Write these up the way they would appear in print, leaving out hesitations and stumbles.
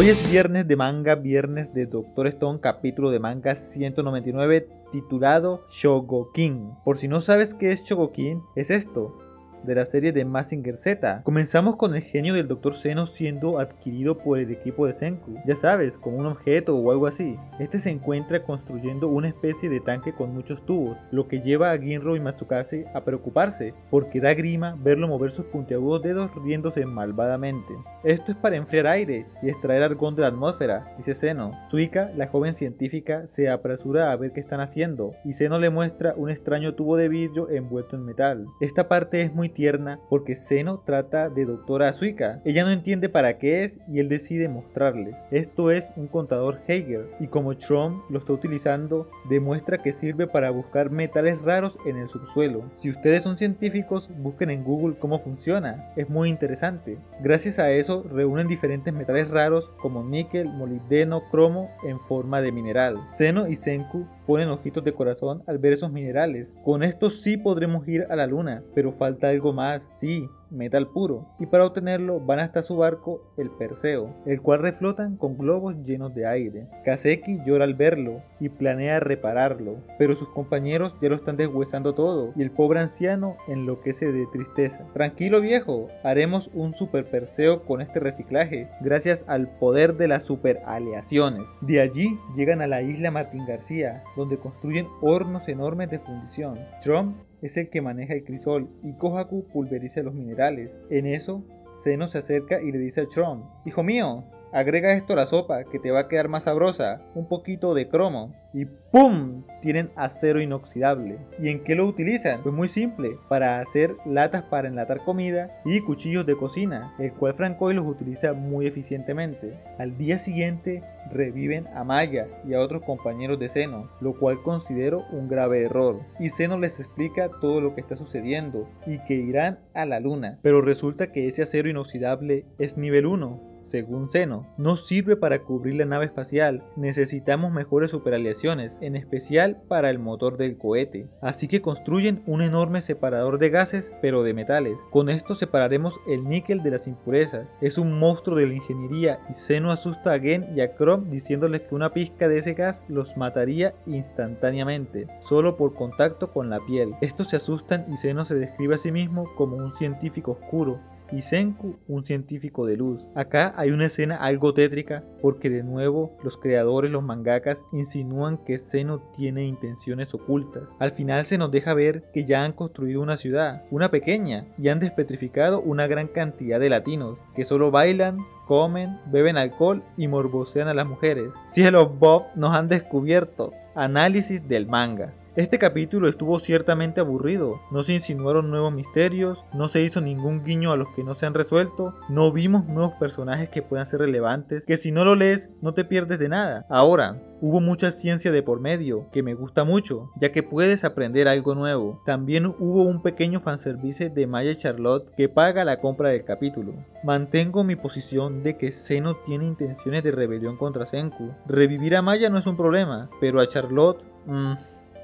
Hoy es viernes de manga, viernes de Doctor Stone, capítulo de manga 199 titulado Chogokin. Por si no sabes qué es Chogokin, es esto, de la serie de Mazinger Z. Comenzamos con el genio del Dr. Xeno siendo adquirido por el equipo de Senku, ya sabes, como un objeto o algo así. Este se encuentra construyendo una especie de tanque con muchos tubos, lo que lleva a Ginro y Matsukaze a preocuparse, porque da grima verlo mover sus puntiagudos dedos riéndose malvadamente. Esto es para enfriar aire y extraer argón de la atmósfera, dice Xeno. Suika, la joven científica, se apresura a ver qué están haciendo, y Xeno le muestra un extraño tubo de vidrio envuelto en metal. Esta parte es muy tierna porque Xeno trata de doctora Suika. Ella no entiende para qué es y él decide mostrarle. Esto es un contador Geiger, y como Tron lo está utilizando, demuestra que sirve para buscar metales raros en el subsuelo. Si ustedes son científicos, busquen en Google cómo funciona, es muy interesante. Gracias a eso reúnen diferentes metales raros como níquel, molibdeno, cromo en forma de mineral. Xeno y Senku ponen ojitos de corazón al ver esos minerales. Con esto sí podremos ir a la luna, pero falta algo más, sí, metal puro, y para obtenerlo van hasta su barco, el Perseo, el cual reflotan con globos llenos de aire. Kaseki llora al verlo y planea repararlo, pero sus compañeros ya lo están deshuesando todo y el pobre anciano enloquece de tristeza. Tranquilo viejo, haremos un super Perseo con este reciclaje, gracias al poder de las super aleaciones. De allí llegan a la isla Martín García, donde construyen hornos enormes de fundición. Strom es el que maneja el crisol y Kohaku pulveriza los minerales. En eso, Xeno se acerca y le dice a Tron: hijo mío, agrega esto a la sopa que te va a quedar más sabrosa, un poquito de cromo. Y ¡pum! Tienen acero inoxidable. ¿Y en qué lo utilizan? Pues muy simple, para hacer latas para enlatar comida y cuchillos de cocina, el cual Francois los utiliza muy eficientemente. Al día siguiente reviven a Maya y a otros compañeros de Xeno, lo cual considero un grave error, y Xeno les explica todo lo que está sucediendo y que irán a la luna, pero resulta que ese acero inoxidable es nivel 1. Según Xeno, no sirve para cubrir la nave espacial, necesitamos mejores superaleaciones, en especial para el motor del cohete. Así que construyen un enorme separador de gases, pero de metales. Con esto separaremos el níquel de las impurezas. Es un monstruo de la ingeniería y Xeno asusta a Gen y a Chrome diciéndoles que una pizca de ese gas los mataría instantáneamente, solo por contacto con la piel. Estos se asustan y Xeno se describe a sí mismo como un científico oscuro, y Senku un científico de luz. Acá hay una escena algo tétrica porque de nuevo los creadores, los mangakas, insinúan que Xeno tiene intenciones ocultas. Al final se nos deja ver que ya han construido una ciudad, una pequeña, y han despetrificado una gran cantidad de latinos que solo bailan, comen, beben alcohol y morbosean a las mujeres. ¡Cielo Bob! Nos han descubierto. Análisis del manga. Este capítulo estuvo ciertamente aburrido, no se insinuaron nuevos misterios, no se hizo ningún guiño a los que no se han resuelto, no vimos nuevos personajes que puedan ser relevantes, que si no lo lees no te pierdes de nada. Ahora, hubo mucha ciencia de por medio, que me gusta mucho, ya que puedes aprender algo nuevo. También hubo un pequeño fanservice de Maya y Charlotte que paga la compra del capítulo. Mantengo mi posición de que Xeno tiene intenciones de rebelión contra Senku. Revivir a Maya no es un problema, pero a Charlotte...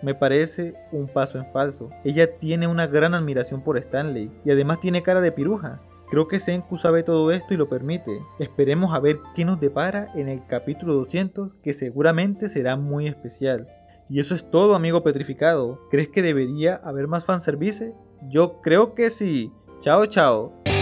me parece un paso en falso. Ella tiene una gran admiración por Stanley y además tiene cara de piruja. Creo que Senku sabe todo esto y lo permite. Esperemos a ver qué nos depara en el capítulo 200, que seguramente será muy especial. Y eso es todo, amigo petrificado. ¿Crees que debería haber más fanservice? Yo creo que sí. Chao, chao.